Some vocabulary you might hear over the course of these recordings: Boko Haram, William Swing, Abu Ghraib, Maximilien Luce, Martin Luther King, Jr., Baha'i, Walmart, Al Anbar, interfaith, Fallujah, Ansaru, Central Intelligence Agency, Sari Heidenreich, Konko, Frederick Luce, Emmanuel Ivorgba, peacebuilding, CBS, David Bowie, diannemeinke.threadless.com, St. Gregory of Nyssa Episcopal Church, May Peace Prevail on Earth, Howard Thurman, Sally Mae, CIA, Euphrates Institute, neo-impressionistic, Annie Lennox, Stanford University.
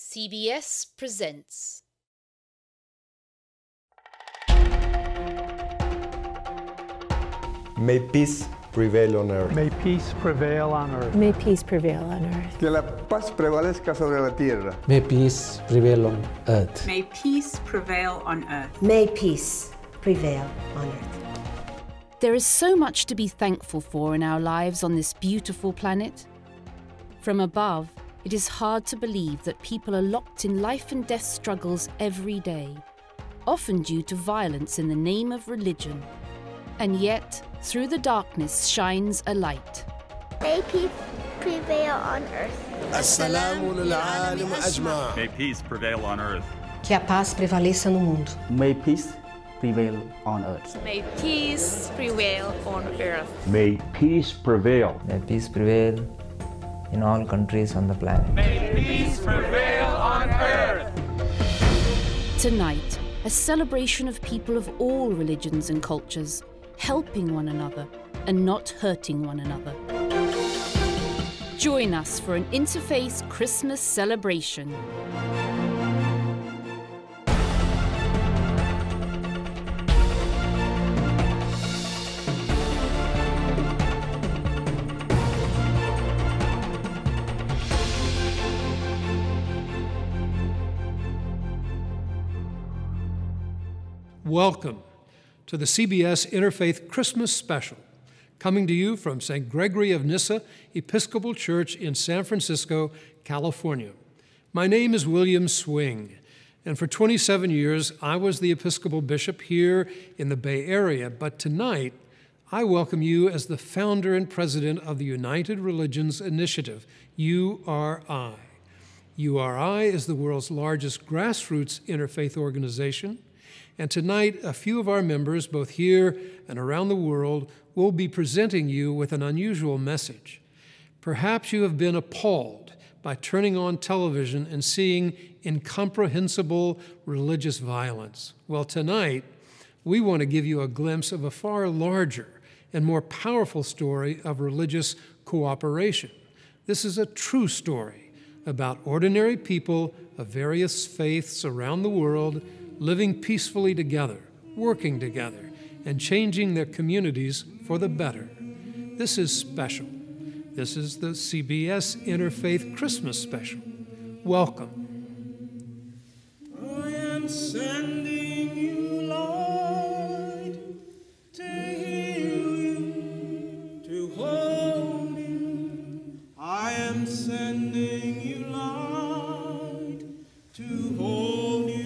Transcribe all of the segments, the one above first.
CBS presents. May peace prevail on earth. May peace prevail on earth. May peace prevail on earth. Que la paz prevalezca sobre la tierra. May peace prevail on earth. May peace prevail on earth. May peace prevail on earth. There is so much to be thankful for in our lives on this beautiful planet. From above, it is hard to believe that people are locked in life and death struggles every day, often due to violence in the name of religion. And yet, through the darkness shines a light. May peace prevail on earth. As-salamu lil-alam ajma'. May peace prevail on earth. Que a paz prevaleça no mundo. May peace prevail on earth. May peace prevail on earth. May peace prevail. May peace prevail in all countries on the planet. May peace prevail on earth. Tonight, a celebration of people of all religions and cultures, helping one another and not hurting one another. Join us for an interfaith Christmas celebration. Welcome to the CBS Interfaith Christmas Special, coming to you from St. Gregory of Nyssa Episcopal Church in San Francisco, California. My name is William Swing, and for 27 years, I was the Episcopal Bishop here in the Bay Area, but tonight, I welcome you as the founder and president of the United Religions Initiative, URI. URI is the world's largest grassroots interfaith organization, and tonight, a few of our members, both here and around the world, will be presenting you with an unusual message. Perhaps you have been appalled by turning on television and seeing incomprehensible religious violence. Well, tonight, we want to give you a glimpse of a far larger and more powerful story of religious cooperation. This is a true story about ordinary people of various faiths around the world living peacefully together, working together, and changing their communities for the better. This is special. This is the CBS Interfaith Christmas Special. Welcome. I am sending you, Lord, to heal you, to hold you. I am sending you, Lord, to hold you.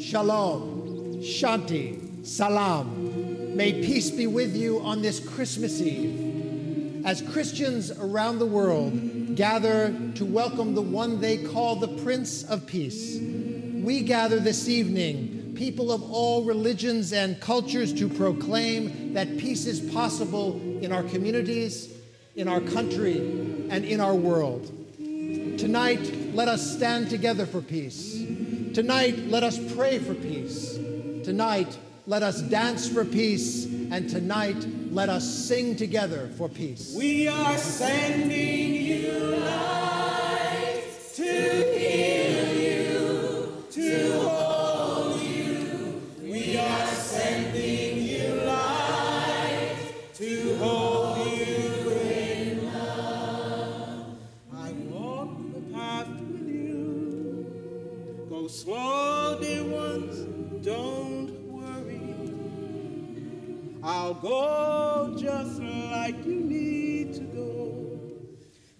Shalom, Shanti, Salam. May peace be with you on this Christmas Eve. As Christians around the world gather to welcome the one they call the Prince of Peace, we gather this evening, people of all religions and cultures, to proclaim that peace is possible in our communities, in our country, and in our world. Tonight, let us stand together for peace. Tonight, let us pray for peace. Tonight, let us dance for peace. And tonight, let us sing together for peace. We are sending you light to heal you, to hold you. We are sending you light to hold you in love. I walk the path with you. Go slow, dear ones, don't worry. I'll go just like you need to go.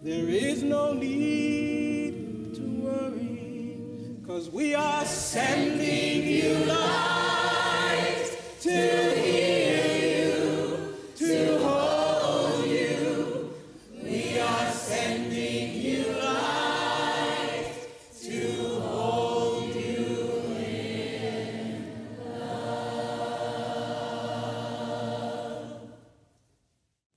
There is no need to worry, 'cause we are sending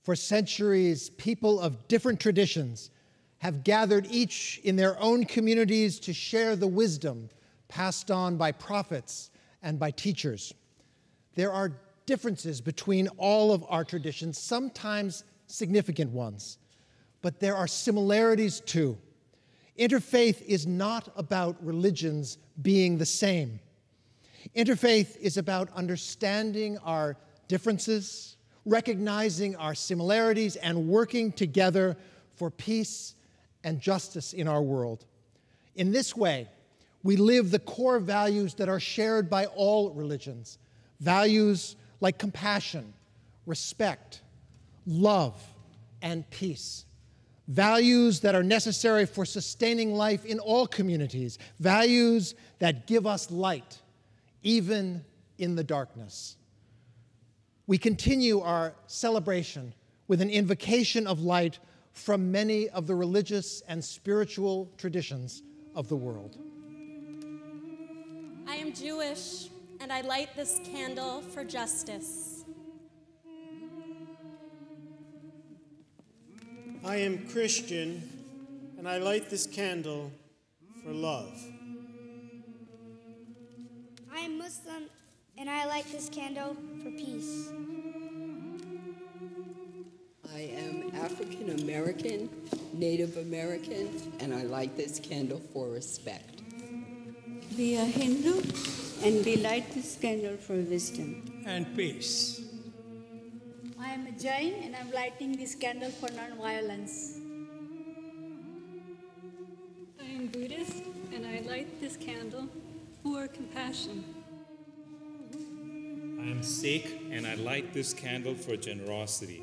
For centuries, people of different traditions have gathered each in their own communities to share the wisdom passed on by prophets and by teachers. There are differences between all of our traditions, sometimes significant ones, but there are similarities too. Interfaith is not about religions being the same. Interfaith is about understanding our differences, recognizing our similarities, and working together for peace and justice in our world. In this way, we live the core values that are shared by all religions, values like compassion, respect, love, and peace. Values that are necessary for sustaining life in all communities, values that give us light, even in the darkness. We continue our celebration with an invocation of light from many of the religious and spiritual traditions of the world. I am Jewish, and I light this candle for justice. I am Christian, and I light this candle for love. I am Muslim, and I light this candle for peace. I am African American, Native American, and I light this candle for respect. We are Hindu, and we light this candle for wisdom and peace. I am a Jain, and I'm lighting this candle for nonviolence. I am Buddhist, and I light this candle for compassion. I am Sikh, and I light this candle for generosity.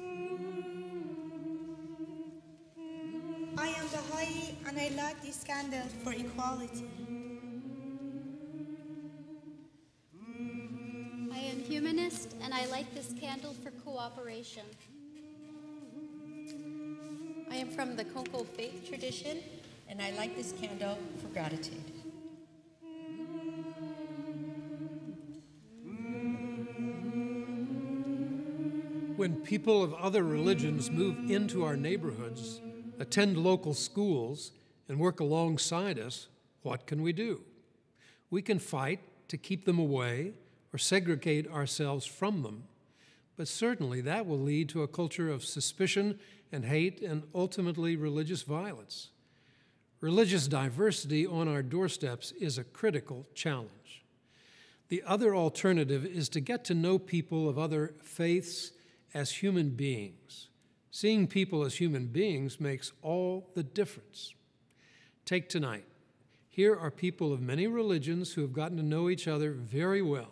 I am Baha'i, and I light this candle for equality. Humanist, and I light this candle for cooperation. I am from the Konko faith tradition, and I light this candle for gratitude. When people of other religions move into our neighborhoods, attend local schools, and work alongside us, what can we do? We can fight to keep them away, or segregate ourselves from them. But certainly that will lead to a culture of suspicion and hate and ultimately religious violence. Religious diversity on our doorsteps is a critical challenge. The other alternative is to get to know people of other faiths as human beings. Seeing people as human beings makes all the difference. Take tonight. Here are people of many religions who have gotten to know each other very well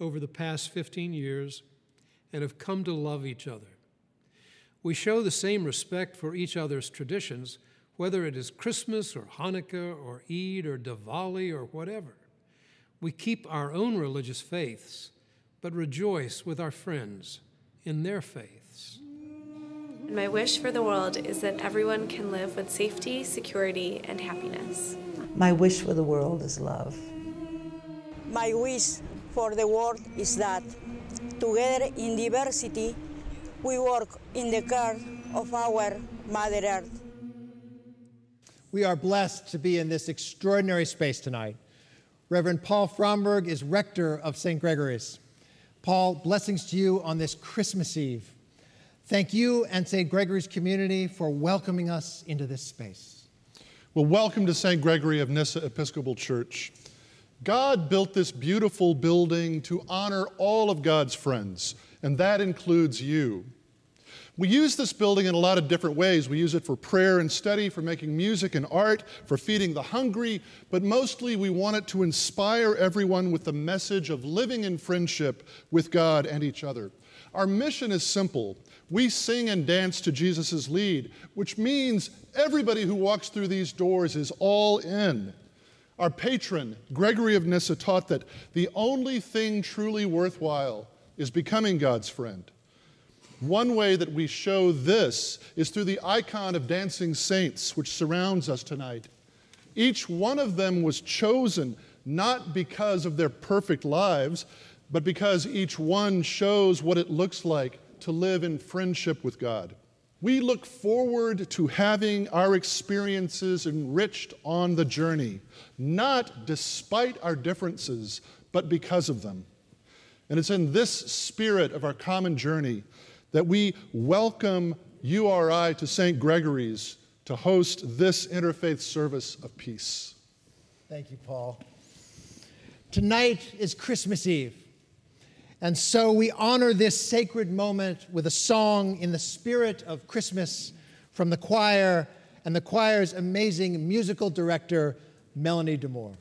over the past 15 years and have come to love each other. We show the same respect for each other's traditions, whether it is Christmas or Hanukkah or Eid or Diwali or whatever. We keep our own religious faiths, but rejoice with our friends in their faiths. My wish for the world is that everyone can live with safety, security, and happiness. My wish for the world is love. My wish for the world is that, together in diversity, we work in the care of our Mother Earth. We are blessed to be in this extraordinary space tonight. Reverend Paul Fromberg is rector of St. Gregory's. Paul, blessings to you on this Christmas Eve. Thank you and St. Gregory's community for welcoming us into this space. Well, welcome to St. Gregory of Nyssa Episcopal Church. God built this beautiful building to honor all of God's friends, and that includes you. We use this building in a lot of different ways. We use it for prayer and study, for making music and art, for feeding the hungry, but mostly we want it to inspire everyone with the message of living in friendship with God and each other. Our mission is simple. We sing and dance to Jesus' lead, which means everybody who walks through these doors is all in. Our patron, Gregory of Nyssa, taught that the only thing truly worthwhile is becoming God's friend. One way that we show this is through the icon of dancing saints, which surrounds us tonight. Each one of them was chosen not because of their perfect lives, but because each one shows what it looks like to live in friendship with God. We look forward to having our experiences enriched on the journey, not despite our differences, but because of them. And it's in this spirit of our common journey that we welcome URI to St. Gregory's to host this interfaith service of peace. Thank you, Paul. Tonight is Christmas Eve, and so we honor this sacred moment with a song in the spirit of Christmas from the choir and the choir's amazing musical director, Melanie DeMore.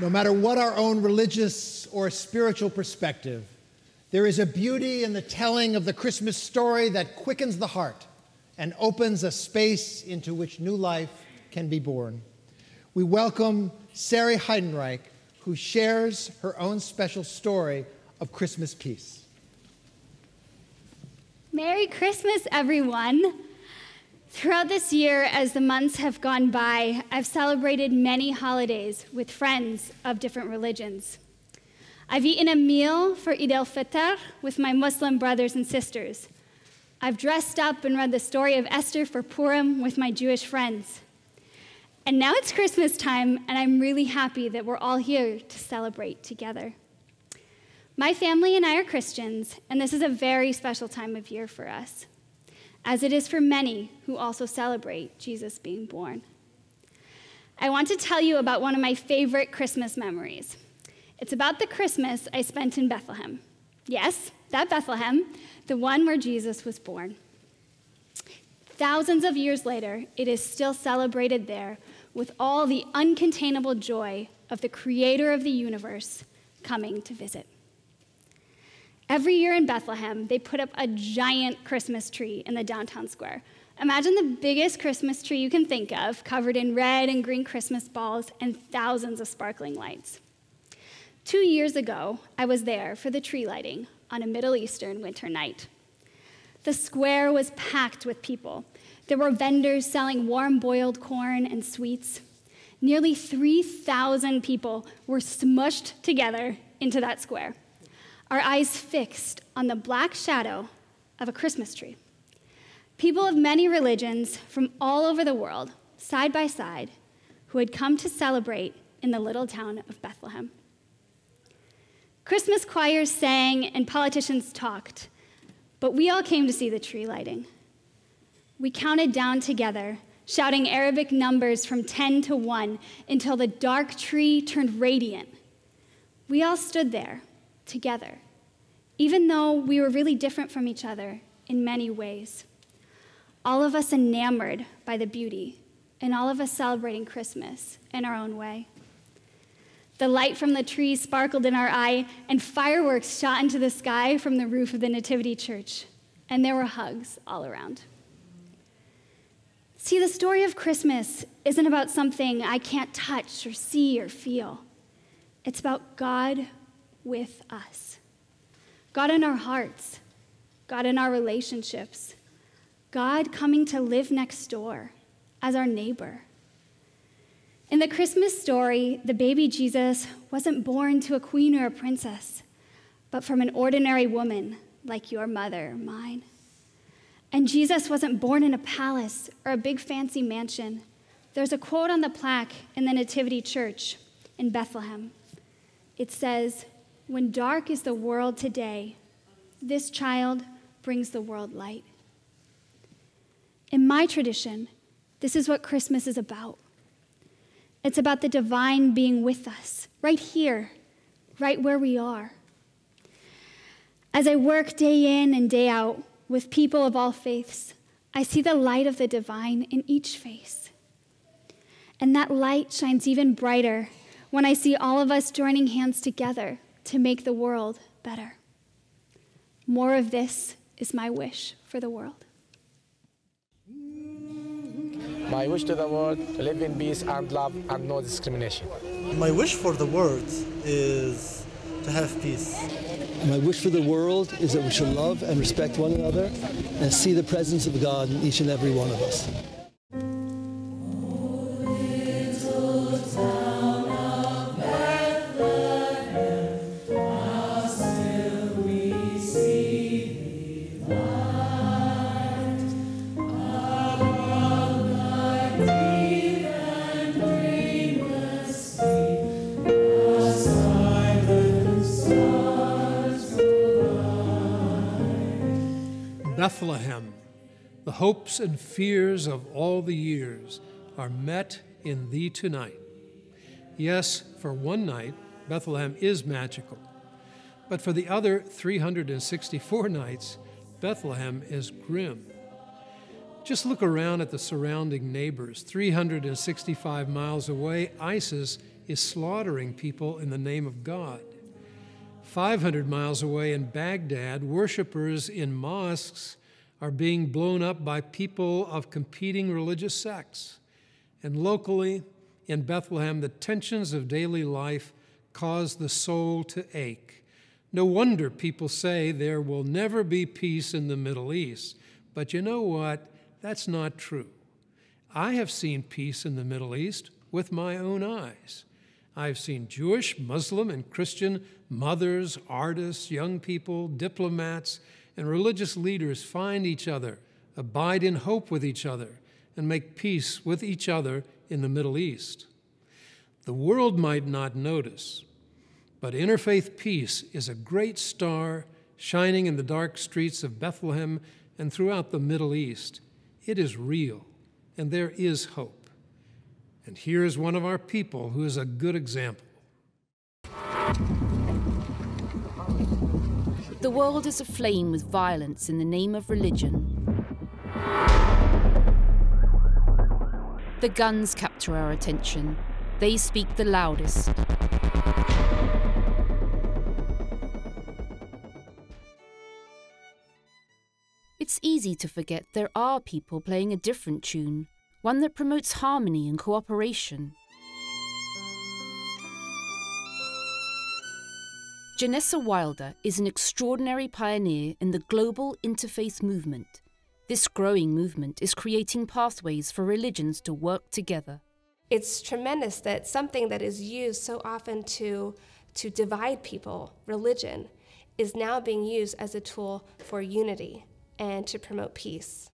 No matter what our own religious or spiritual perspective, there is a beauty in the telling of the Christmas story that quickens the heart and opens a space into which new life can be born. We welcome Sari Heidenreich, who shares her own special story of Christmas peace. Merry Christmas, everyone. Throughout this year, as the months have gone by, I've celebrated many holidays with friends of different religions. I've eaten a meal for Eid al-Fitr with my Muslim brothers and sisters. I've dressed up and read the story of Esther for Purim with my Jewish friends. And now it's Christmas time, and I'm really happy that we're all here to celebrate together. My family and I are Christians, and this is a very special time of year for us, as it is for many who also celebrate Jesus being born. I want to tell you about one of my favorite Christmas memories. It's about the Christmas I spent in Bethlehem. Yes, that Bethlehem, the one where Jesus was born. Thousands of years later, it is still celebrated there with all the uncontainable joy of the creator of the universe coming to visit. Every year in Bethlehem, they put up a giant Christmas tree in the downtown square. Imagine the biggest Christmas tree you can think of, covered in red and green Christmas balls and thousands of sparkling lights. 2 years ago, I was there for the tree lighting on a Middle Eastern winter night. The square was packed with people. There were vendors selling warm boiled corn and sweets. Nearly 3,000 people were smushed together into that square, our eyes fixed on the black shadow of a Christmas tree. People of many religions from all over the world, side by side, who had come to celebrate in the little town of Bethlehem. Christmas choirs sang and politicians talked, but we all came to see the tree lighting. We counted down together, shouting Arabic numbers from 10 to 1 until the dark tree turned radiant. We all stood there, together, even though we were really different from each other in many ways. All of us enamored by the beauty, and all of us celebrating Christmas in our own way. The light from the tree sparkled in our eye, and fireworks shot into the sky from the roof of the Nativity Church, and there were hugs all around. See, the story of Christmas isn't about something I can't touch or see or feel. It's about God with us. God in our hearts, God in our relationships, God coming to live next door as our neighbor. In the Christmas story, the baby Jesus wasn't born to a queen or a princess, but from an ordinary woman like your mother or mine. And Jesus wasn't born in a palace or a big fancy mansion. There's a quote on the plaque in the Nativity Church in Bethlehem. It says, "When dark is the world today, this child brings the world light." In my tradition, this is what Christmas is about. It's about the divine being with us, right here, right where we are. As I work day in and day out with people of all faiths, I see the light of the divine in each face. And that light shines even brighter when I see all of us joining hands together to make the world better. More of this is my wish for the world. My wish to the world, live in peace and love and no discrimination. My wish for the world is to have peace. My wish for the world is that we should love and respect one another and see the presence of God in each and every one of us. Bethlehem, the hopes and fears of all the years are met in thee tonight. Yes, for one night, Bethlehem is magical, but for the other 364 nights, Bethlehem is grim. Just look around at the surrounding neighbors. 365 miles away, ISIS is slaughtering people in the name of God. 500 miles away in Baghdad, worshipers in mosques are being blown up by people of competing religious sects. And locally, in Bethlehem, the tensions of daily life cause the soul to ache. No wonder people say there will never be peace in the Middle East. But you know what? That's not true. I have seen peace in the Middle East with my own eyes. I've seen Jewish, Muslim, and Christian mothers, artists, young people, diplomats, and religious leaders find each other, abide in hope with each other, and make peace with each other in the Middle East. The world might not notice, but interfaith peace is a great star shining in the dark streets of Bethlehem and throughout the Middle East. It is real, and there is hope. And here is one of our people who is a good example. The world is aflame with violence in the name of religion. The guns capture our attention. They speak the loudest. It's easy to forget there are people playing a different tune. One that promotes harmony and cooperation. Janessa Wilder is an extraordinary pioneer in the global interfaith movement. This growing movement is creating pathways for religions to work together. It's tremendous that something that is used so often to divide people, religion, is now being used as a tool for unity and to promote peace.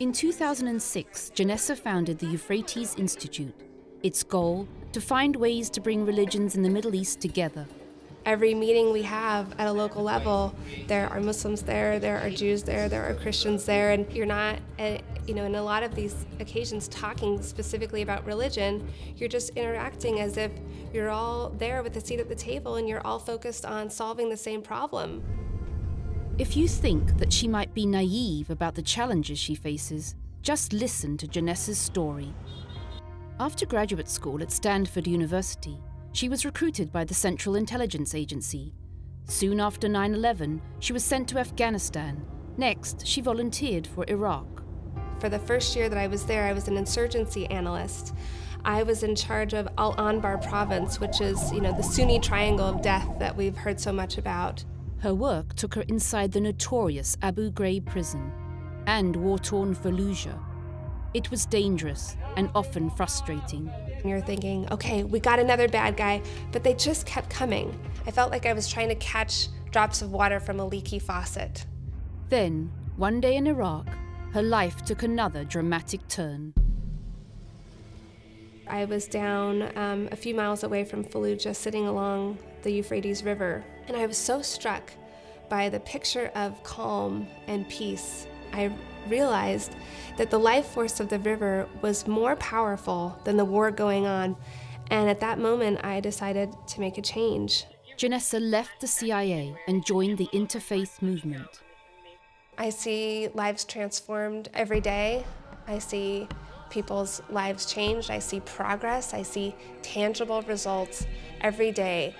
In 2006, Janessa founded the Euphrates Institute. Its goal, to find ways to bring religions in the Middle East together. Every meeting we have at a local level, there are Muslims there are Jews there are Christians there, and you're not, in a lot of these occasions talking specifically about religion, you're just interacting as if you're all there with a seat at the table and you're all focused on solving the same problem. If you think that she might be naive about the challenges she faces, just listen to Janessa's story. After graduate school at Stanford University, she was recruited by the Central Intelligence Agency. Soon after 9/11, she was sent to Afghanistan. Next, she volunteered for Iraq. For the first year that I was there, I was an insurgency analyst. I was in charge of Al Anbar province, which is, the Sunni triangle of death that we've heard so much about. Her work took her inside the notorious Abu Ghraib prison and war-torn Fallujah. It was dangerous and often frustrating. You're thinking, okay, we got another bad guy, but they just kept coming. I felt like I was trying to catch drops of water from a leaky faucet. Then, one day in Iraq, her life took another dramatic turn. I was down a few miles away from Fallujah, sitting along the Euphrates River, and I was so struck by the picture of calm and peace. I realized that the life force of the river was more powerful than the war going on, and at that moment I decided to make a change. Janessa left the CIA and joined the interfaith movement. I see lives transformed every day. I see people's lives changed. I see progress. I see tangible results every day.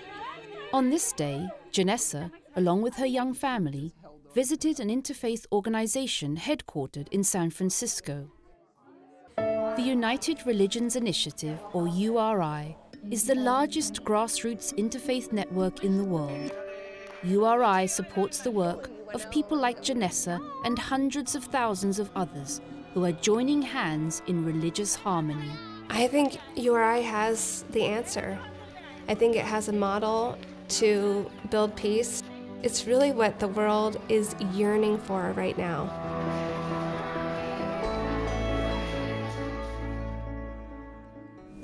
On this day, Janessa, along with her young family, visited an interfaith organization headquartered in San Francisco. The United Religions Initiative, or URI, is the largest grassroots interfaith network in the world. URI supports the work of people like Janessa and hundreds of thousands of others who are joining hands in religious harmony. I think URI has the answer. I think it has a model to build peace. It's really what the world is yearning for right now.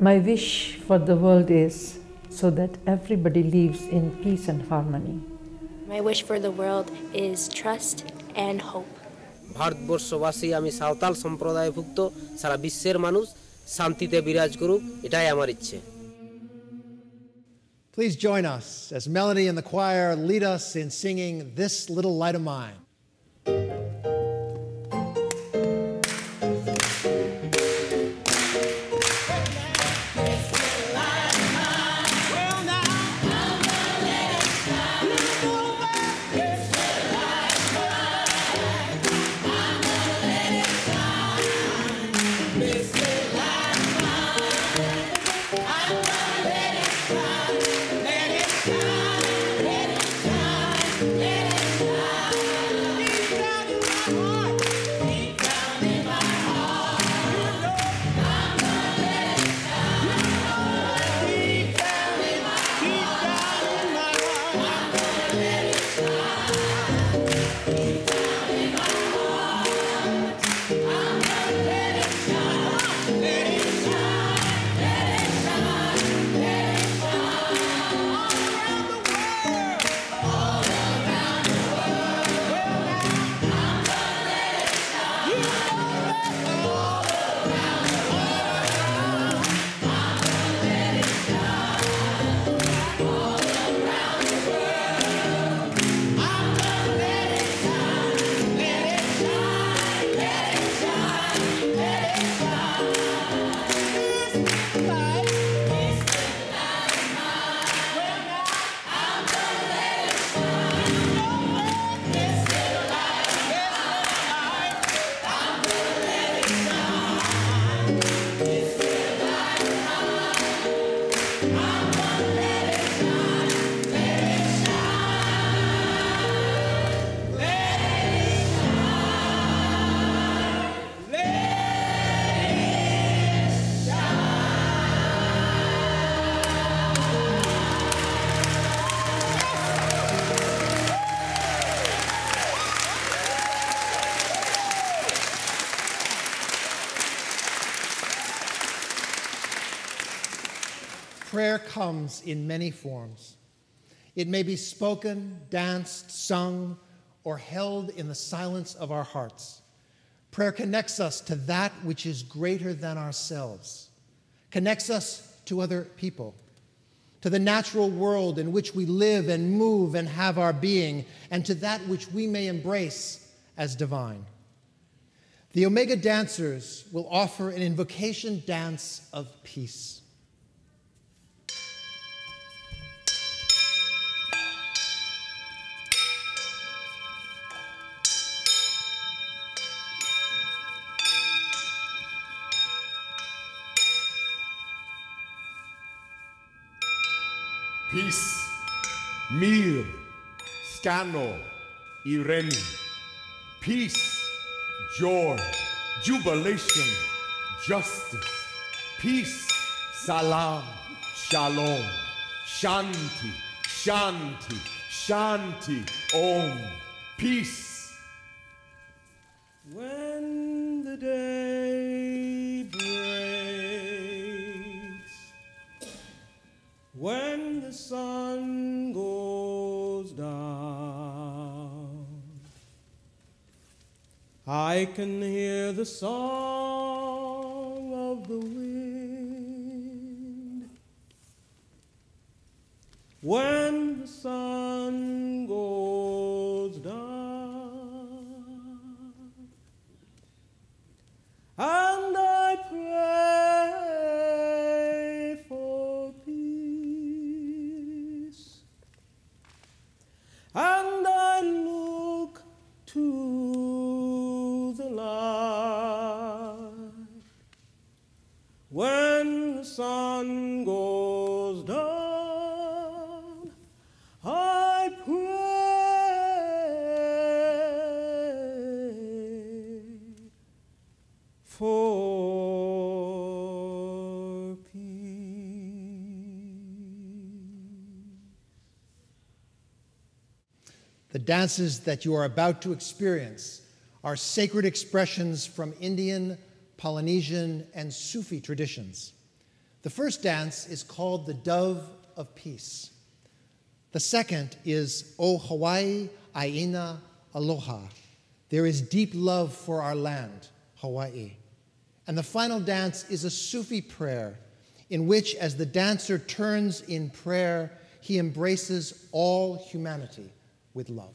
My wish for the world is so that everybody lives in peace and harmony. My wish for the world is trust and hope. ভারতবর্ষবাসী আমি সাঁওতাল সম্প্রদায়ভুক্ত সারা বিশ্বের মানুষ শান্তিতে বিরাজ করুক এটাই আমার ইচ্ছে। Please join us as Melanie and the choir lead us in singing This Little Light of Mine. prayer comes in many forms. It may be spoken, danced, sung, or held in the silence of our hearts. Prayer connects us to that which is greater than ourselves, connects us to other people, to the natural world in which we live and move and have our being, and to that which we may embrace as divine. The Omega Dancers will offer an invocation dance of peace. Peace, Mir, Scano, Irene. Peace, joy, jubilation, justice. Peace, salam, shalom. Shanti, shanti, shanti, om. Peace. When the day breaks, when the sun goes down, I can hear the song of the wind. When the sun goes down, and I pray for peace, and I look to the light. When the sun goes down, I pray for peace. The dances that you are about to experience are sacred expressions from Indian, Polynesian, and Sufi traditions. The first dance is called the Dove of Peace. The second is O Hawaii, Aina, Aloha. There is deep love for our land, Hawaii. And the final dance is a Sufi prayer in which, as the dancer turns in prayer, he embraces all humanity with love.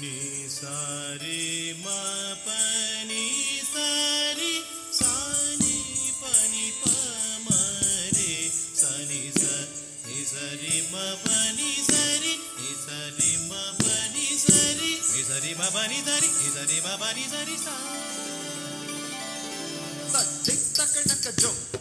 Ni sari ma pa ni sari sa ni pa ni pa ma re sa ni sari ma pa ni sari ma pa ni sari ma pa ni sari sa sa tik tak nak jump.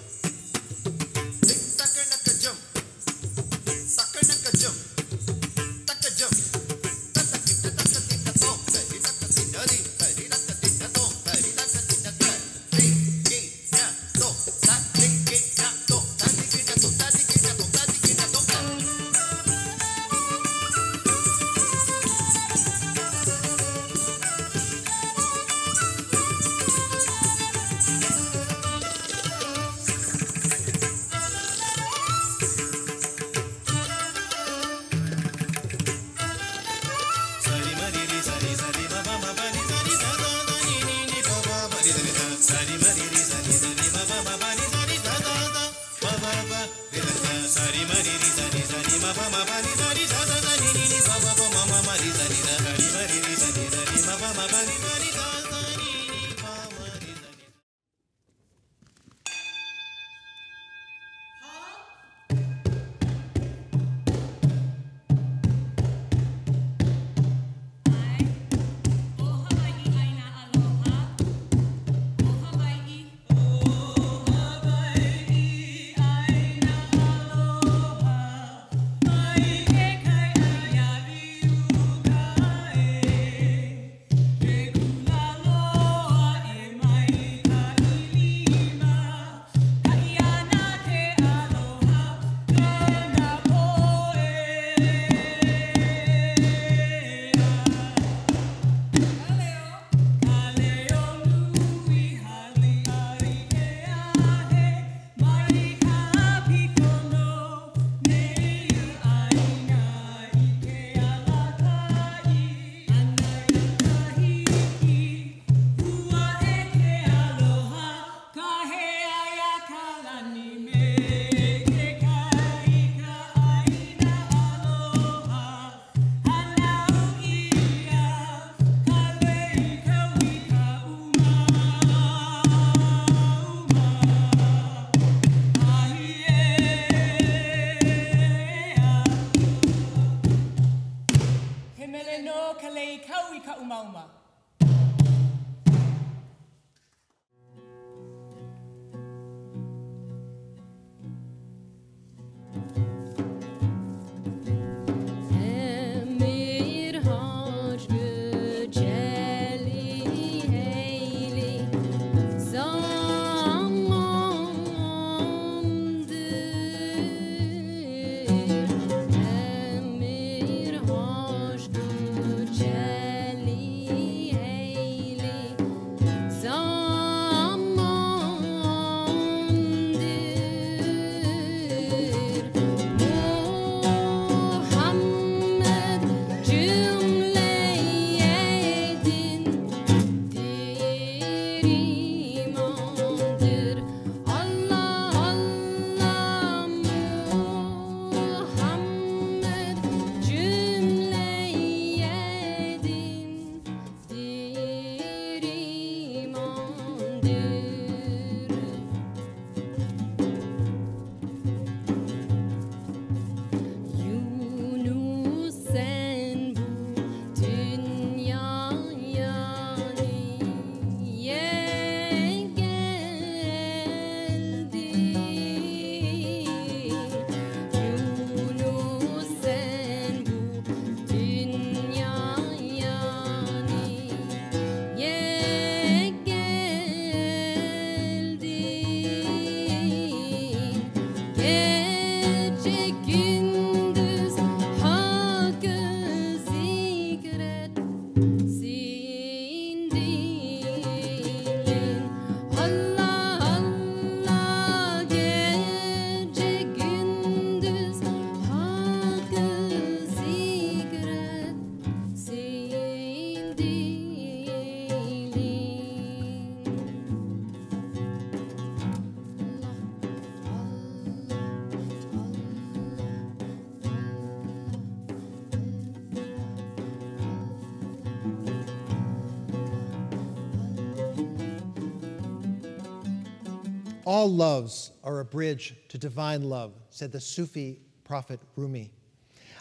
all loves are a bridge to divine love, said the Sufi prophet Rumi.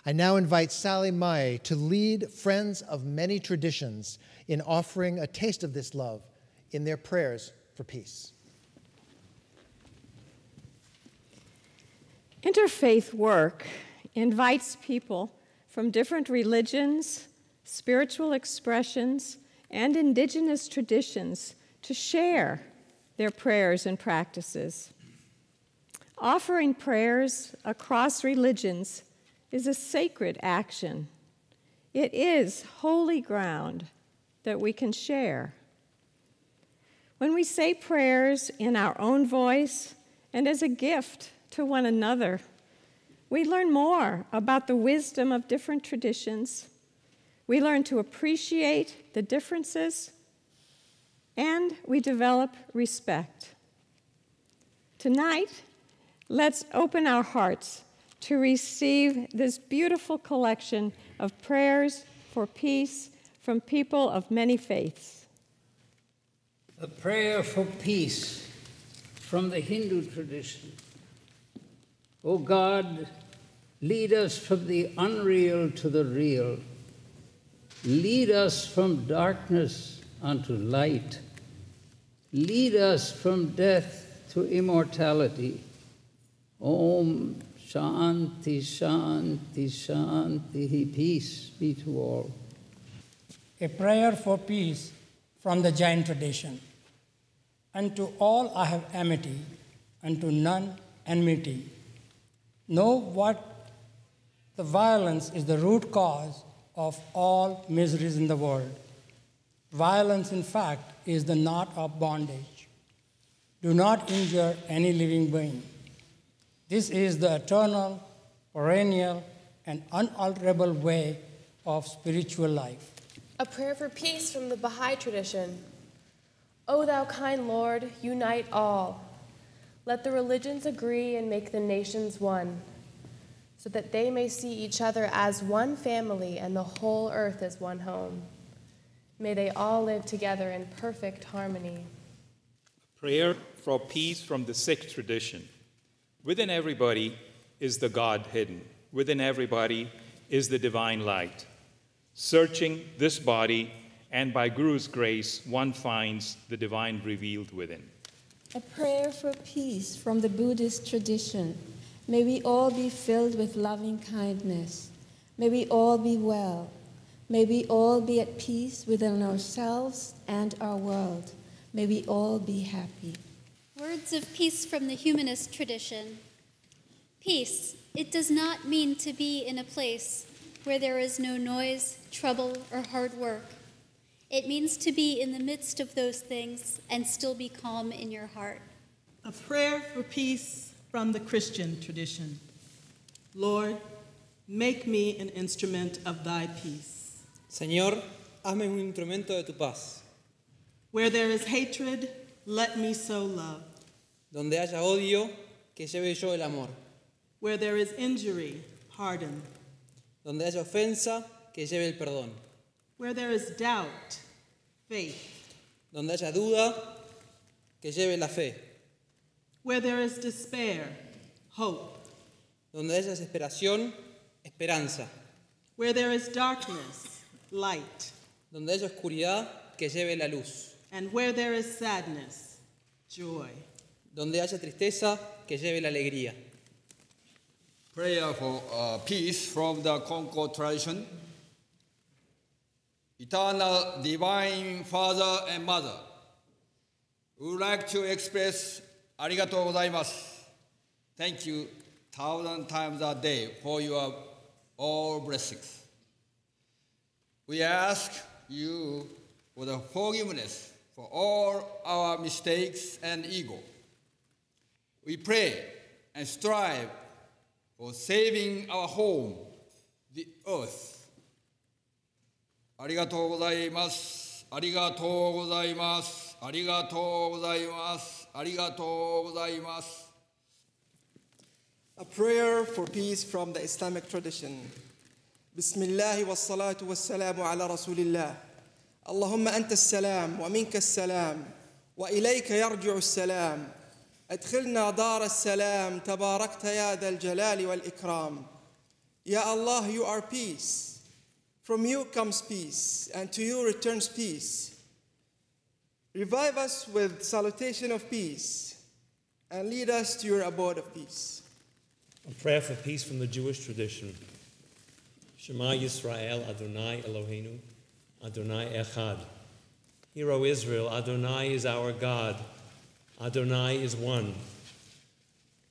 I now invite Sally Mae to lead friends of many traditions in offering a taste of this love in their prayers for peace. Interfaith work invites people from different religions, spiritual expressions, and indigenous traditions to share their prayers and practices. Offering prayers across religions is a sacred action. It is holy ground that we can share. When we say prayers in our own voice and as a gift to one another, we learn more about the wisdom of different traditions. We learn to appreciate the differences, and we develop respect. Tonight, let's open our hearts to receive this beautiful collection of prayers for peace from people of many faiths. A prayer for peace from the Hindu tradition. O God, lead us from the unreal to the real. Lead us from darkness unto light. Lead us from death to immortality. Om Shanti, Shanti, Shanti, peace be to all. A prayer for peace from the Jain tradition. Unto all I have amity, unto none enmity. Know what the violence is the root cause of all miseries in the world. Violence, in fact, is the knot of bondage. Do not injure any living being. This is the eternal, perennial, and unalterable way of spiritual life. A prayer for peace from the Baha'i tradition. O thou kind Lord, unite all. Let the religions agree and make the nations one, so that they may see each other as one family and the whole earth as one home. May they all live together in perfect harmony. A prayer for peace from the Sikh tradition. Within everybody is the God hidden. Within everybody is the divine light. Searching this body, and by Guru's grace, one finds the divine revealed within. A prayer for peace from the Buddhist tradition. May we all be filled with loving kindness. May we all be well. May we all be at peace within ourselves and our world. May we all be happy. Words of peace from the humanist tradition. Peace, it does not mean to be in a place where there is no noise, trouble, or hard work. It means to be in the midst of those things and still be calm in your heart. A prayer for peace from the Christian tradition. Lord, make me an instrument of thy peace. Señor, hazme un instrumento de tu paz. Where there is hatred, let me sow love. Donde haya odio, que lleve yo el amor. Where there is injury, pardon. Donde haya ofensa, que lleve el perdón. Where there is doubt, faith. Donde haya duda, que lleve la fe. Where there is despair, hope. Donde haya desesperación, esperanza. Where there is darkness, light. Donde haya oscuridad, que lleve la luz. And where there is sadness, joy. Donde haya tristeza, que lleve la alegría. Prayer for peace from the Concord tradition. Eternal Divine Father and Mother, we would like to express arigatou gozaimasu. Thank you 1,000 times a day for your all blessings. We ask you for the forgiveness for all our mistakes and ego. We pray and strive for saving our home, the earth. Arigatou gozaimasu. Arigatou gozaimasu. Arigatou gozaimasu. Arigatou gozaimasu. A prayer for peace from the Islamic tradition. Bismillahi wassalatu wassalamu ala rasulillah. Allahumma anta as-salam wa minka as-salam wa ilayka yarji'u as-salam. أدخلنا دار السلام تباركت يا ذا الجلال والإكرام. يا الله, you are peace. From you comes peace, and to you returns peace. Revive us with salutation of peace, and lead us to your abode of peace. A prayer for peace from the Jewish tradition. Shema Yisrael, Adonai Eloheinu, Adonai Echad. Hear, O Israel, Adonai is our God. Adonai is one.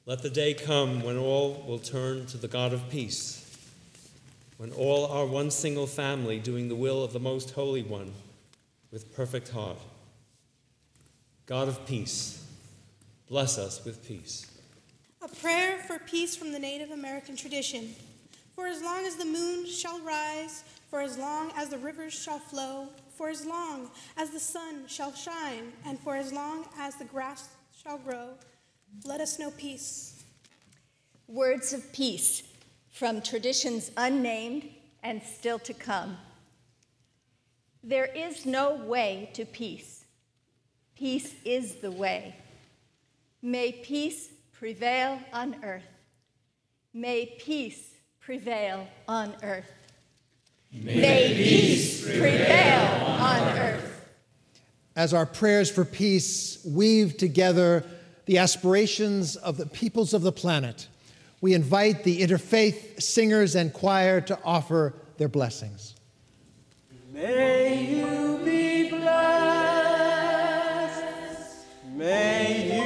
Let the day come when all will turn to the God of peace, when all are one single family doing the will of the Most Holy One with perfect heart. God of peace, bless us with peace. A prayer for peace from the Native American tradition. For as long as the moon shall rise, for as long as the rivers shall flow, for as long as the sun shall shine, and for as long as the grass shall grow, let us know peace. Words of peace from traditions unnamed and still to come. There is no way to peace. Peace is the way. May peace prevail on earth. May peace prevail on earth. May peace prevail on earth. As our prayers for peace weave together the aspirations of the peoples of the planet, we invite the interfaith singers and choir to offer their blessings. May you be blessed. May you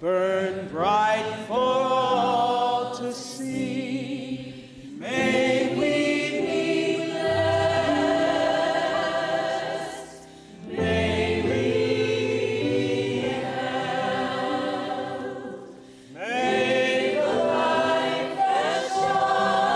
burn bright for all to see. May we be blessed. May we be held. May the light that shines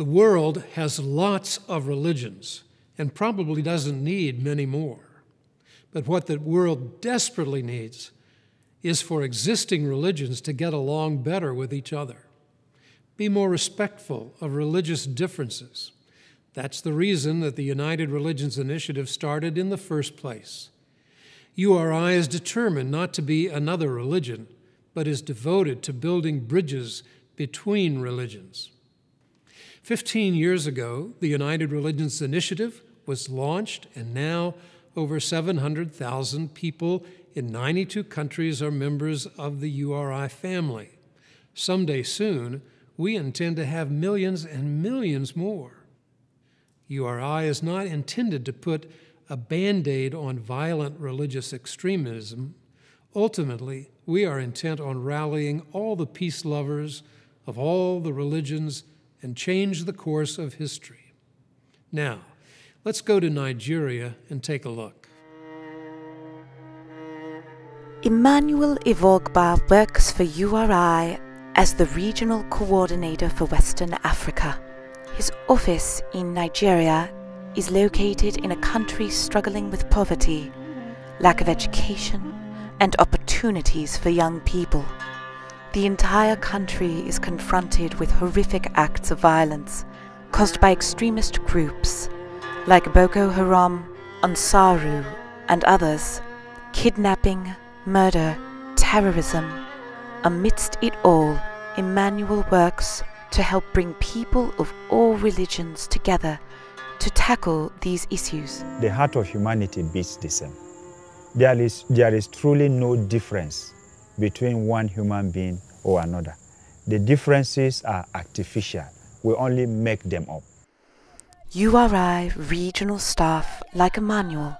The world has lots of religions and probably doesn't need many more. But what the world desperately needs is for existing religions to get along better with each other. Be more respectful of religious differences. That's the reason that the United Religions Initiative started in the first place. URI is determined not to be another religion, but is devoted to building bridges between religions. 15 years ago, the United Religions Initiative was launched, and now over 700,000 people in 92 countries are members of the URI family. Someday soon, we intend to have millions and millions more. URI is not intended to put a Band-Aid on violent religious extremism. Ultimately, we are intent on rallying all the peace lovers of all the religions and change the course of history. Now, let's go to Nigeria and take a look. Emmanuel Ivorgba works for URI as the regional coordinator for Western Africa. His office in Nigeria is located in a country struggling with poverty, lack of education, and opportunities for young people. The entire country is confronted with horrific acts of violence caused by extremist groups like Boko Haram, Ansaru, and others. Kidnapping, murder, terrorism. Amidst it all, Emmanuel works to help bring people of all religions together to tackle these issues. The heart of humanity beats the same. There is truly no difference between one human being or another. The differences are artificial. We only make them up. URI regional staff, like Emmanuel,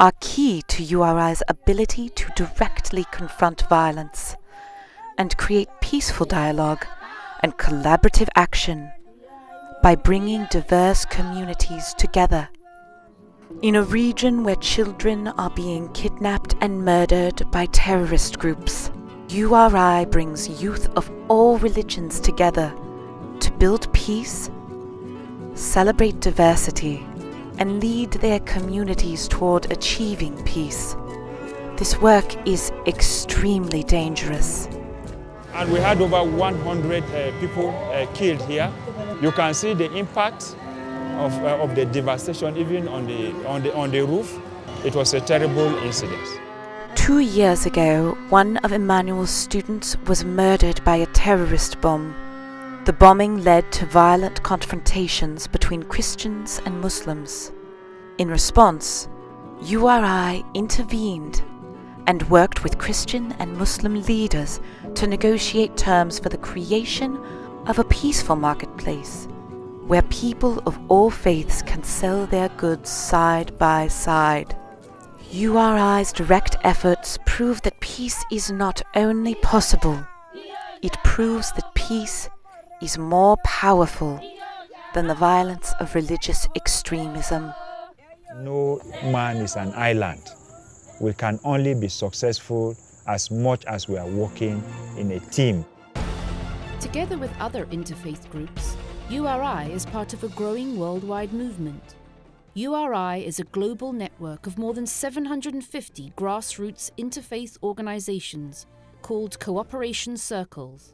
are key to URI's ability to directly confront violence and create peaceful dialogue and collaborative action by bringing diverse communities together. In a region where children are being kidnapped and murdered by terrorist groups, URI brings youth of all religions together to build peace, celebrate diversity, and lead their communities toward achieving peace. This work is extremely dangerous. And we had over 100 people killed here. You can see the impact of the devastation, even on the roof. It was a terrible incident. 2 years ago, one of Emmanuel's students was murdered by a terrorist bomb. The bombing led to violent confrontations between Christians and Muslims. In response, URI intervened and worked with Christian and Muslim leaders to negotiate terms for the creation of a peaceful marketplace where people of all faiths can sell their goods side by side. URI's direct efforts prove that peace is not only possible, it proves that peace is more powerful than the violence of religious extremism. No man is an island. We can only be successful as much as we are working in a team. Together with other interfaith groups, URI is part of a growing worldwide movement. URI is a global network of more than 750 grassroots interfaith organizations called cooperation circles.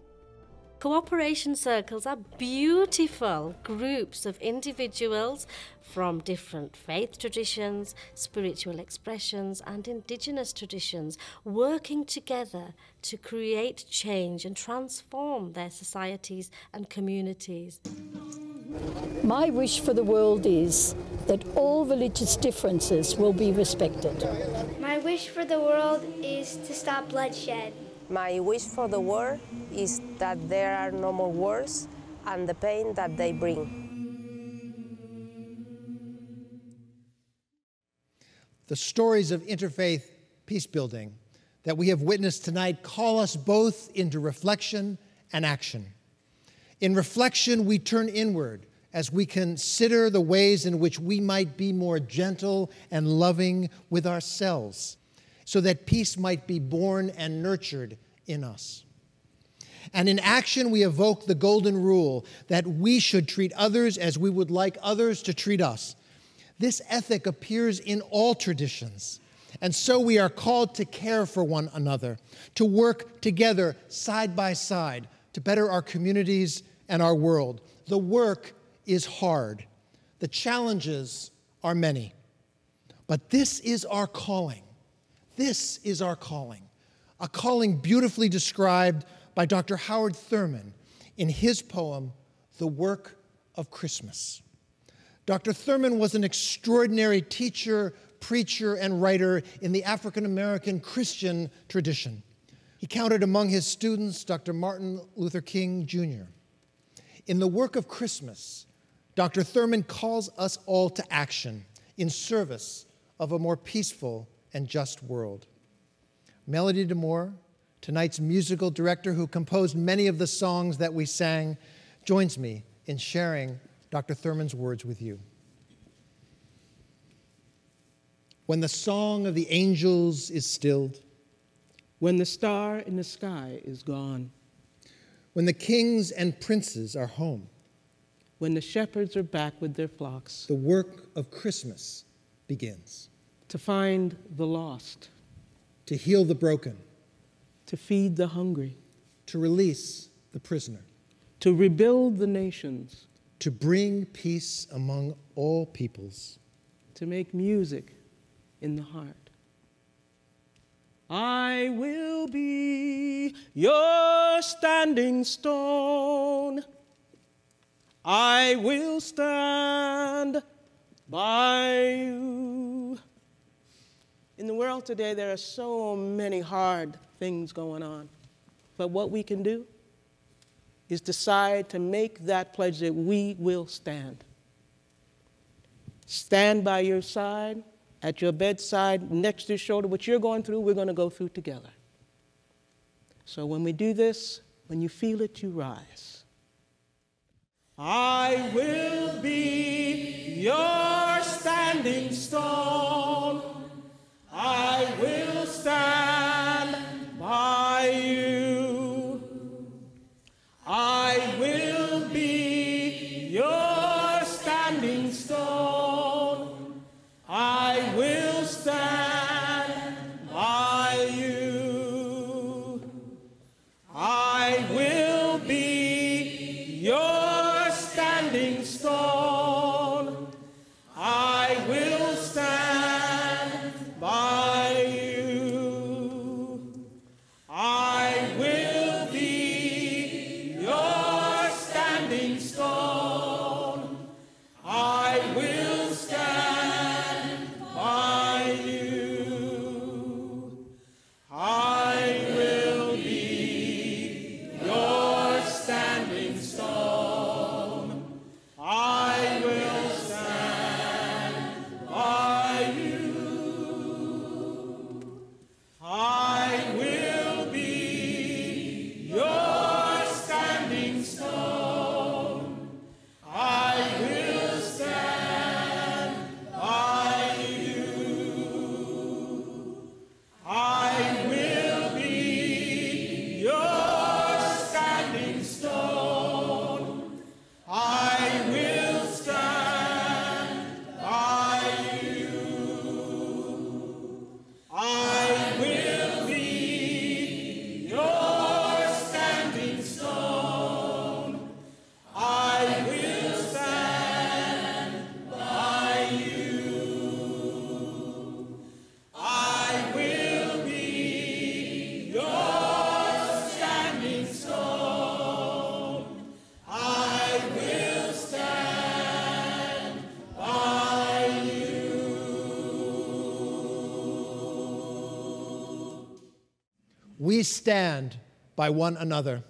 Cooperation circles are beautiful groups of individuals from different faith traditions, spiritual expressions, and indigenous traditions working together to create change and transform their societies and communities. My wish for the world is that all religious differences will be respected. My wish for the world is to stop bloodshed. My wish for the world is that there are no more wars and the pain that they bring. The stories of interfaith peace building that we have witnessed tonight call us both into reflection and action. In reflection, we turn inward as we consider the ways in which we might be more gentle and loving with ourselves, so that peace might be born and nurtured in us. And in action, we evoke the golden rule that we should treat others as we would like others to treat us. This ethic appears in all traditions. And so we are called to care for one another, to work together side by side, to better our communities and our world. The work is hard. The challenges are many. But this is our calling. This is our calling. A calling beautifully described by Dr. Howard Thurman in his poem, The Work of Christmas. Dr. Thurman was an extraordinary teacher, preacher, and writer in the African-American Christian tradition. He counted among his students Dr. Martin Luther King, Jr. In The Work of Christmas, Dr. Thurman calls us all to action in service of a more peaceful and just world. Melanie DeMore, tonight's musical director who composed many of the songs that we sang, joins me in sharing Dr. Thurman's words with you. When the song of the angels is stilled, when the star in the sky is gone, when the kings and princes are home, when the shepherds are back with their flocks, the work of Christmas begins. To find the lost, to heal the broken, to feed the hungry, to release the prisoner, to rebuild the nations, to bring peace among all peoples, to make music in the heart. I will be your standing stone. I will stand by you. In the world today, there are so many hard things going on. But what we can do is decide to make that pledge that we will stand. Stand by your side, at your bedside, next to your shoulder. What you're going through, we're going to go through together. So when we do this, when you feel it, you rise. I will be your standing stone. I will stand by you. I will be your standing stone. I will stand by you. I will be your standing stone. I will stand by you. I will be your standing stone. I will stand by you. I will be your standing stone. I will stand by you. I will be your standing stone. I will stand by you. I will be your standing stone. I will stand by you. I will be your standing stone. I will stand by you. I will be your standing stone. I will stand by you. We stand by one another.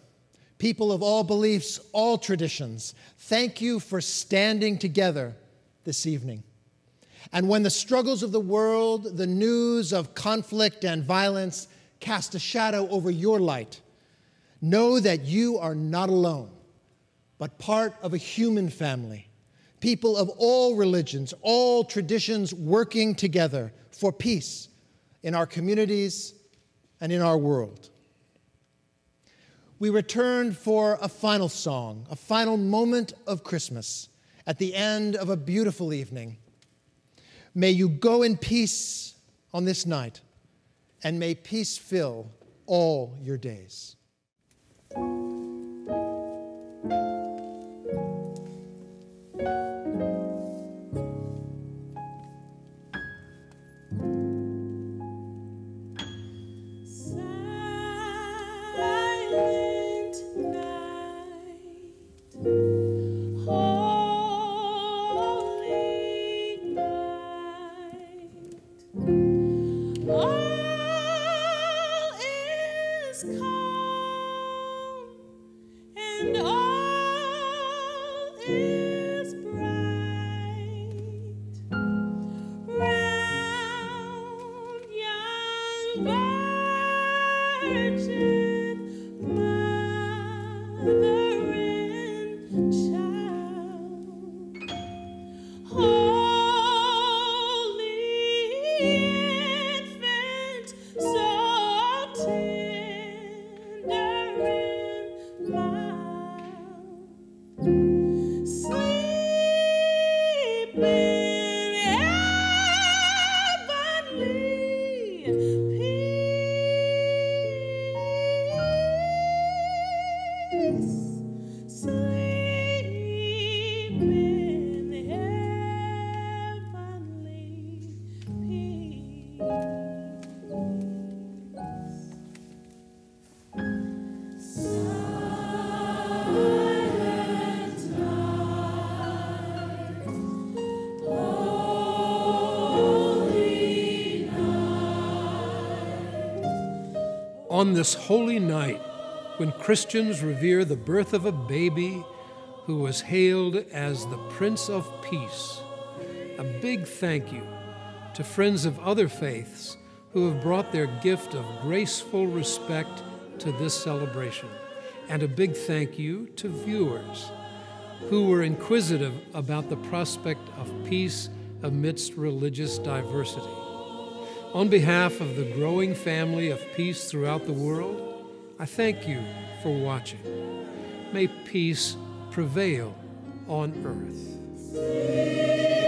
People of all beliefs, all traditions, thank you for standing together this evening. And when the struggles of the world, the news of conflict and violence cast a shadow over your light, know that you are not alone, but part of a human family. People of all religions, all traditions working together for peace in our communities and in our world. we returned for a final song, a final moment of Christmas at the end of a beautiful evening. May you go in peace on this night, and may peace fill all your days. On this holy night, when Christians revere the birth of a baby who was hailed as the Prince of Peace, a big thank you to friends of other faiths who have brought their gift of graceful respect to this celebration, and a big thank you to viewers who were inquisitive about the prospect of peace amidst religious diversity. On behalf of the growing family of peace throughout the world, I thank you for watching. May peace prevail on earth.